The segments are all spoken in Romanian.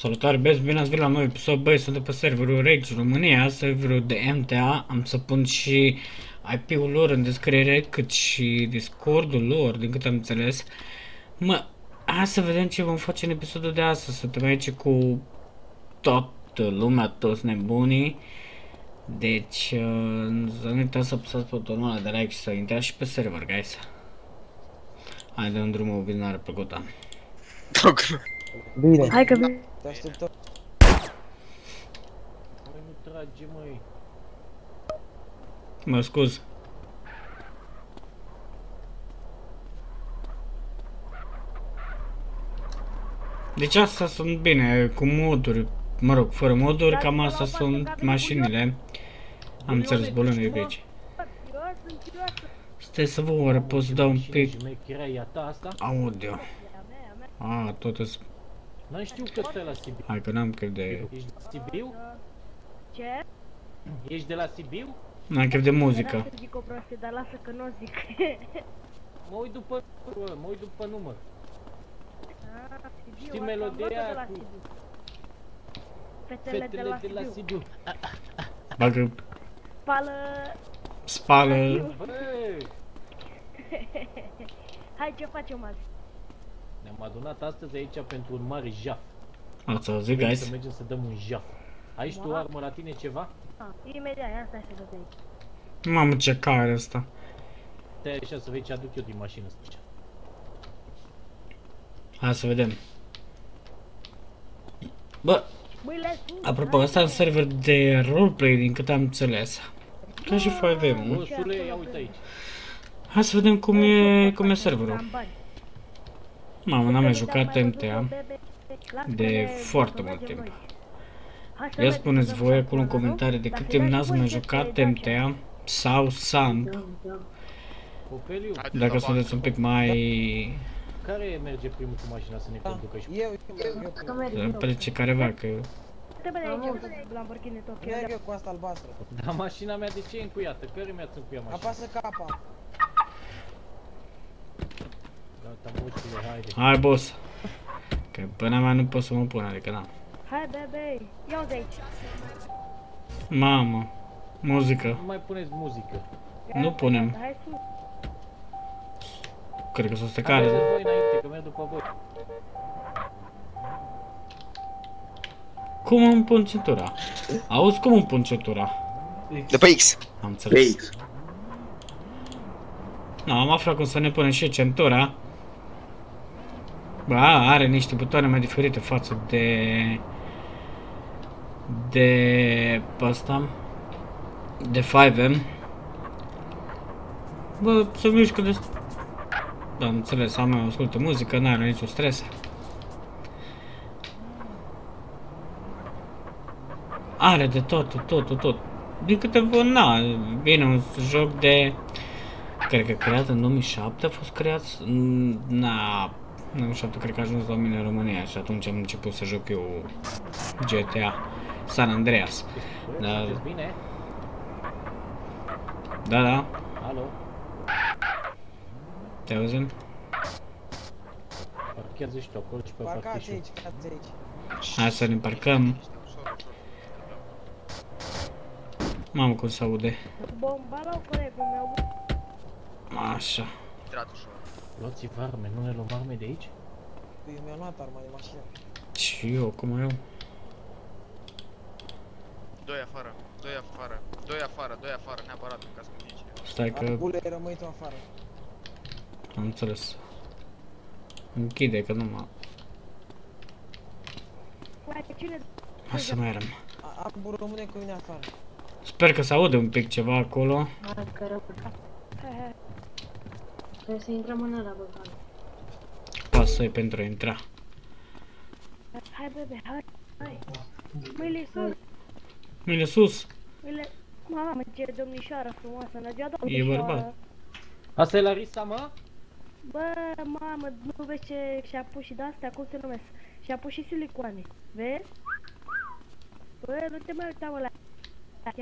Salutare, băieți, bine ați venit la noi episod, băi, sunt pe serverul Rage România, serverul de MTA, am să pun și IP-ul lor în descriere, cât și Discord-ul lor, din cât am înțeles. Mă, hai să vedem ce vom face în episodul de astăzi, suntem aici cu toată lumea, toți nebunii. Deci, nu uitați să apăsați pe butonul ăla de like și să intrați și pe server, guys. Hai, dăm drumul, o binare plăcută. Bine. Hai că bine. Te așteptăm. Mai nu trage, măi. Mă scuz. Deci asta sunt bine, cu moduri, mă rog, fără moduri, cam asta sunt mașinile. Am înțeles, bolându-i pe aici. Stai să vă oare, pot să dau un pic. Audio. A, tot îs... N-am știu că stai la Sibiu. Hai că n-am chef de... Ești de la Sibiu? Ce? Ești de la Sibiu? N-am chef de muzică. Vreau să zic o prostie, dar lasă că nu o zic. Mă uit după numărul ăla, mă uit după număr. Știi melodia cu... Fetele de la Sibiu. Bagă... Spală... Spală... Hai, ce facem azi? Ne-am adunat astăzi aici pentru un mare jaf. Ați auzit, guys? Să mergem să dăm un jaf. Aici tu armă la tine ceva? Imediat, asta e să vezi. Mamă, ce care asta. Stai așa să vezi ce aduc eu din mașină, stai. Hai să vedem. Bă, apropo, asta e un server de roleplay, din cât am înțeles. Ca și FVM, nu? Hai să vedem cum e serverul. Mamă, n-am mai jucat MTA de foarte mult timp. Ia spuneți voi acolo în comentarii de cât timp n-ați mai jucat MTA sau Samp. Dacă sunteți un pic mai... Care merge primul cu mașina să ne conducă și... Eu. Plece careva, că... Merg eu cu asta albastră. Dar mașina mea de ce e încuiată? Care mi-ați încuiat mașina? Apasă capa. Hai, boss. Că până mai nu pot să mă pun, adică n-am. Hai, baby, ia-o de aici. Mamă, muzică. Nu mai puneți muzică. Nu punem. Cred că s-o stecare. Hai, voi înainte, că merg după voi. Cum îmi pun centura? Auzi, cum îmi pun centura? De pe X. Am înțeles. Na, am aflat cum să ne punem și centura. Bă, are niște butoane mai diferite față de asta, de 5M. Bă, se mișcă de... Da, am înțeles, am mai ascultă muzică, n-are niciun stres. Are de tot. Din câte vă, na, bine, un joc de... Cred că creat în 2007 a fost creat, na... În 2007 cred că a ajuns la mine în România și atunci am început să joc eu GTA San Andreas. Dar... Da. Alo. Te auzim? Parchează și tu acolo și pe parchează. Hai să ne parcăm. Mamă, cum se aude. Așa. Luați-vă arme, nu ne luăm arme de aici? Eu mi-am luat arma de mașină. Și eu, cum mai iau? Doi afară, neapărat, ca să nu fie aici. Stai că... Arbule, rămâi tu afară. Am înțeles. Închide, că nu mă... Hai să mai rămân. Arbul rămâne cu mine afară. Sper că se aude un pic ceva acolo. Trebuie să intrăm în ăla, bă, pasă-i pentru a intra. Hai, bebe, hai. Mâile sus. Mâile sus. Mâile... Mamă, ce domnișoară frumoasă, năgeoada domnișoară. E bărbat. Asta e Larisa, mă? Bă, mamă, nu vezi ce și-a pus și de-astea, cum se numesc? Și-a pus și silicoane, vezi? Bă, nu te mai uita, mă, la...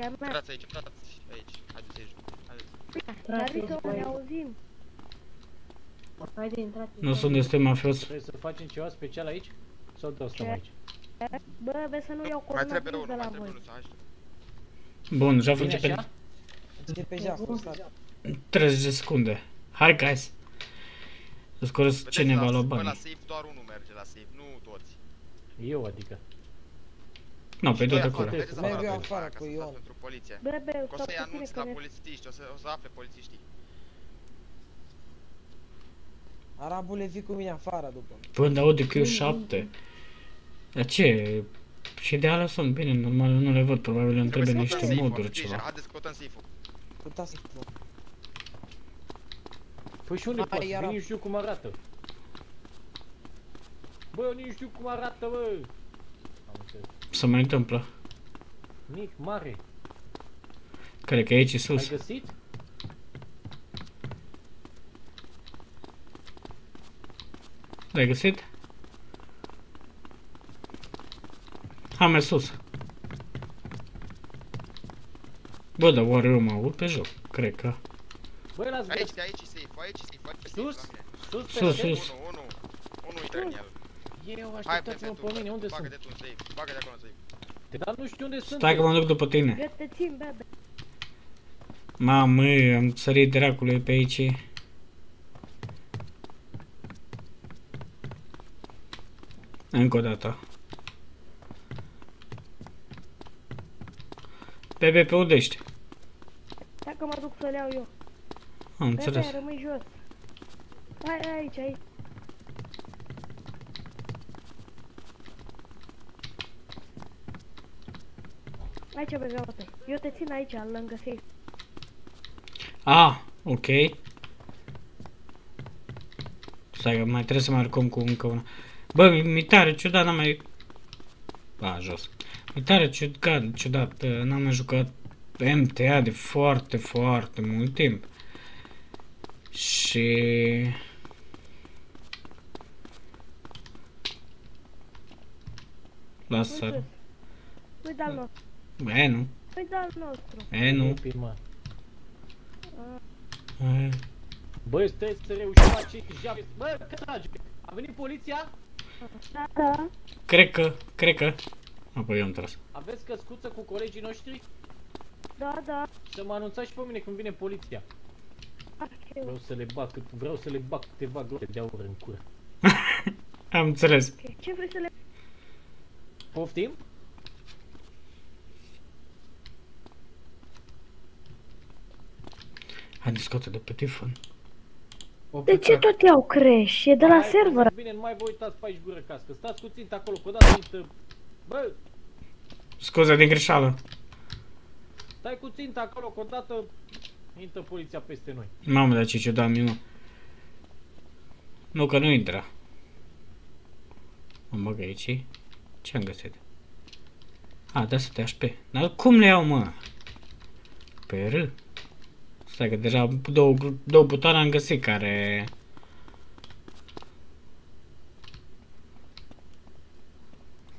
Intrați aici, intrați aici, haideți aici. Larisa, ne auzim. Nu sunt destul mafios. Trebuie să facem ceva special aici? Sau de asta aici? Bă, vezi să nu iau coronavirus de la voi. Bun, Jaf începe. Începe Jaf, stat. 30 de secunde. Hai, guys. Îți coros cine va lua bani. La safe doar unul merge la safe, nu toți. Eu, adică. Nu, pe tot acolo. Merg eu afară cu Ion. O să-i anunț la polițiști, o să afle polițiștii. Arabule, vii cu mine afară după. Păi, dar aude că eu 7. Dar ce? Și de alea sunt bine, normal, nu le văd, probabil le întrebe niște moduri ceva. Haideți, căutăm safe-ul. Căutăm safe-ul. Păi și unde poți? Eu nu știu cum arată. Bă, eu nu știu cum arată, bă! Să mai întâmplă. Nic mare. Cred că aici e sus. Ai găsit? L-ai găsit? Am mers sus. Bă, dar oare eu mă aud pe joc? Cred că. Băi, las aici, aici e safe, aici e safe. Sus? Sus, sus. Unul intră în el. Eu așteptați-mă pe mine, unde sunt? Bagă-te tu în safe, bagă-te acolo în safe. Dar nu știu unde sunt. Stai că mă duc după tine. Eu te țin, bebe. Mamă, am sărit dracului pe aici. Încă o dată. Bebe, pe unde ești? Stai că mă duc să-l iau eu. Am înțeles. Bebe, rămâi jos. Hai, aici, aici. Aici, bebe, uite. Eu te țin aici, lângă safe. Ah, ok. Stai că mai trebuie să marcăm cu încă una. Bă, mi-e tare ciudat, n-am mai... A, jos. Mi-e tare ciudat, n-am mai jucat MTA de foarte, foarte mult timp. Și... Lasă. Păi de-al nostru. E, nu. Păi de-al nostru. E, nu. Băi, stai să reușim acei jabe. Bă, că trage. A venit poliția? Da. Cred că. Apoi eu am tras. Aveți căscuță cu colegii noștri? Da, da. Să mă anunțați și pe mine când vine poliția. Okay. Vreau să le bag câteva gloate de aur în cură. Am înțeles. Okay. Ce vrei să le... Poftim? Hai discută de pe telefon. De ce tot iau crash? E de la server. Bine, nu mai vă uitați pe aici gură cască. Stați puțin acolo, că o dată intră... Bă! Scuze din greșeală. Stai cu ținta acolo, că o dată intră poliția peste noi. Mamă, dar ce ciudat, minu. Nu, că nu intra. Mă bag aici. Ce-am găsit? A, da să te HP. Dar cum le iau, mă? Pe R. Stai că deja două butoane am găsit care...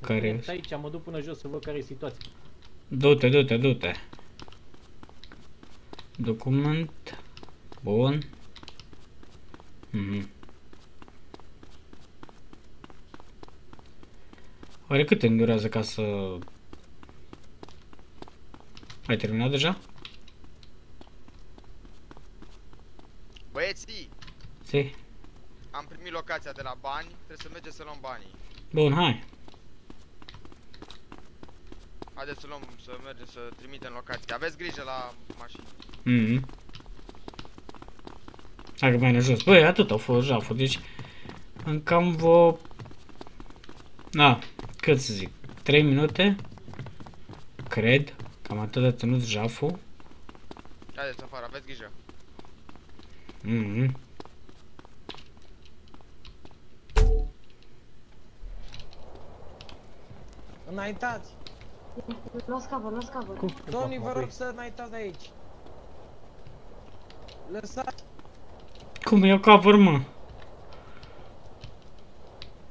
Care... Stai aici, mă duc până jos să văd care e situația. Du-te, du-te, du-te. Document. Bun. Oare cât îmi durează ca să... Ai terminat deja? Băieții! Si? Am primit locația de la bani, trebuie să mergem să luăm banii. Bun, hai! Haideți să luăm, să mergem, să trimitem locația. Aveți grijă la mașini. Hai că mai ne jos. Băi, atât au fost jafuri, deci... În cam vă... Da, cât să zic? 3 minute? Cred. Cam atât de ținut jaful. Haideți afară, aveți grijă. Înaintați! Las cover, las cover. Domnii, vă rog să înaintați de aici. Lăsați! Cum iau cover, mă?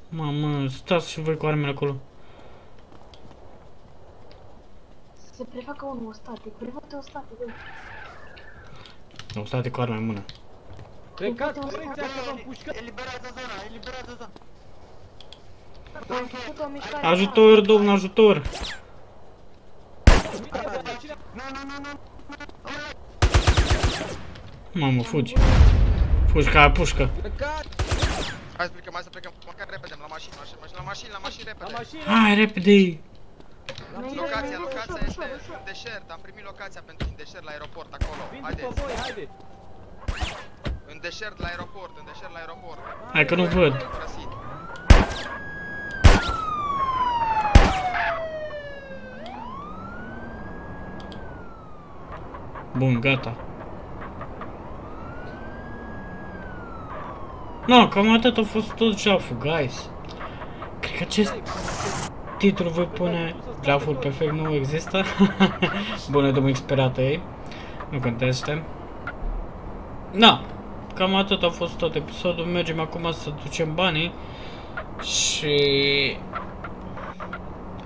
Mamă, stați și voi cu armele acolo. Se prefacă unul static, prefate un static. Nu, static cu arme în mână. Plecați, poliția, că v-am pușcat! Eliberează zona, eliberează zona! Ajutor, domn, ajutor! Mamă, fugi! Fugi ca pușcă! Hai să plecăm, hai să plecăm! Măcar repede, la mașină, la mașină, la mașină, repede! Hai, repede! Locația, locația este în deșert, am primit locația pentru în deșert la aeroport, acolo, haideți! În deșert la aeroport, în deșert la aeroport! Hai că nu văd! Bun, gata. No, cam atât a fost tot jaful, guys. Cred că acest titlu voi pune jaful perfect, nu există. Bune, domnul experată ei. Nu contează. Na, cam atât a fost tot episodul. Mergem acum să ducem banii și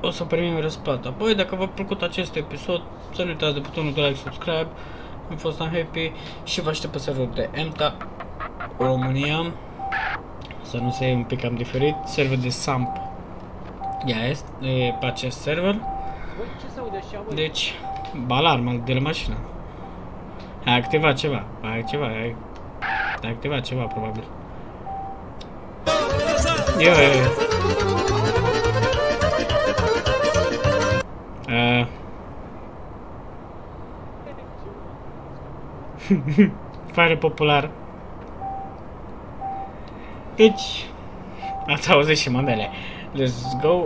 o să primim răsplata. Băi, dacă v-a plăcut acest episod, să nu uitați de butonul de like, subscribe. Am fost unhappy și vă aștept pe serverul de MTA România. Să nu se iei un pic cam diferit. Server de Samp. Ea este pe acest server. Deci, alarma de la mașină. Ai activat ceva. Ai activat ceva, probabil. Fire popular. Deci, ați auzit și mamele. Let's go.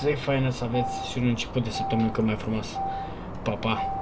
Să-i faină să aveți și un început de săptămână cât mai frumos. Pa, pa.